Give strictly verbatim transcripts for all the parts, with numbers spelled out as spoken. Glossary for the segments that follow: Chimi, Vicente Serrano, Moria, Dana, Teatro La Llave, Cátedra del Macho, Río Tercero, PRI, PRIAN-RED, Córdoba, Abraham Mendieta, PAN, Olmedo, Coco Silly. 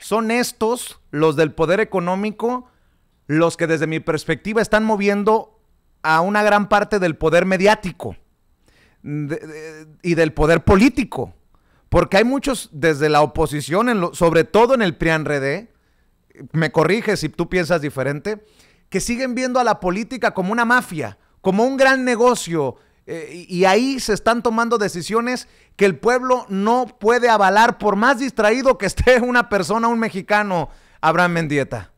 son estos, los del poder económico, los que desde mi perspectiva están moviendo a una gran parte del poder mediático de, de, y del poder político. Porque hay muchos desde la oposición, en lo, sobre todo en el PRIAN-RED, me corriges si tú piensas diferente, que siguen viendo a la política como una mafia, como un gran negocio, eh, y ahí se están tomando decisiones que el pueblo no puede avalar, por más distraído que esté una persona, un mexicano, Abraham Mendieta.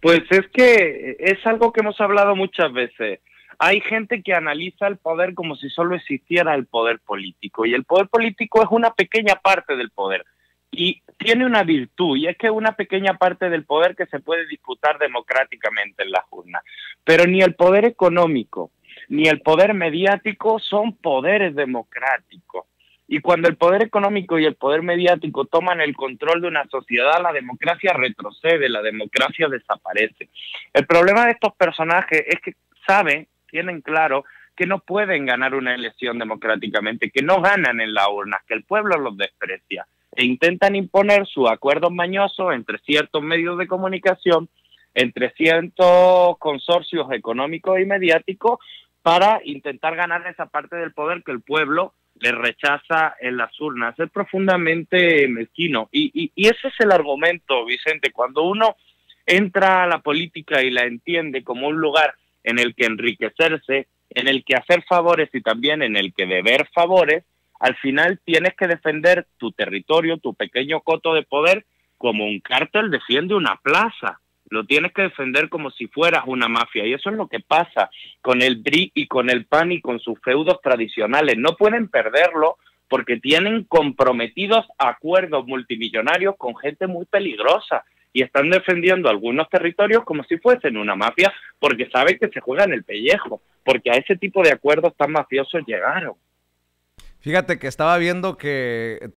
Pues es que es algo que hemos hablado muchas veces. Hay gente que analiza el poder como si solo existiera el poder político, y el poder político es una pequeña parte del poder, y tiene una virtud, y es que es una pequeña parte del poder que se puede disputar democráticamente en las urnas. Pero ni el poder económico ni el poder mediático son poderes democráticos, y cuando el poder económico y el poder mediático toman el control de una sociedad, la democracia retrocede, la democracia desaparece. El problema de estos personajes es que saben, tienen claro que no pueden ganar una elección democráticamente, que no ganan en las urnas, que el pueblo los desprecia, e intentan imponer sus acuerdos mañosos entre ciertos medios de comunicación, entre ciertos consorcios económicos y mediáticos, para intentar ganar esa parte del poder que el pueblo le rechaza en las urnas. Es profundamente mezquino. Y, y, y ese es el argumento, Vicente. Cuando uno entra a la política y la entiende como un lugar en el que enriquecerse, en el que hacer favores y también en el que deber favores, al final tienes que defender tu territorio, tu pequeño coto de poder, como un cártel defiende una plaza. Lo tienes que defender como si fueras una mafia, y eso es lo que pasa con el P R I y con el PAN y con sus feudos tradicionales. No pueden perderlo porque tienen comprometidos acuerdos multimillonarios con gente muy peligrosa, y están defendiendo algunos territorios como si fuesen una mafia, porque saben que se juegan el pellejo, porque a ese tipo de acuerdos tan mafiosos llegaron. Fíjate que estaba viendo que